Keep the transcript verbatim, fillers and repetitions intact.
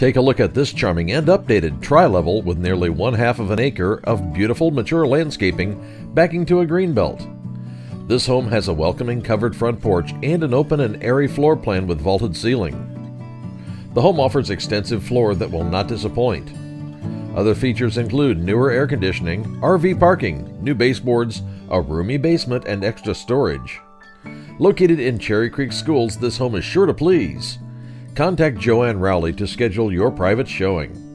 Take a look at this charming and updated tri-level with nearly one half of an acre of beautiful mature landscaping backing to a greenbelt. This home has a welcoming covered front porch and an open and airy floor plan with vaulted ceiling. The home offers extensive floor that will not disappoint. Other features include newer air conditioning, R V parking, new baseboards, a roomy basement, and extra storage. Located in Cherry Creek Schools, this home is sure to please. Contact Joanne Rowley to schedule your private showing.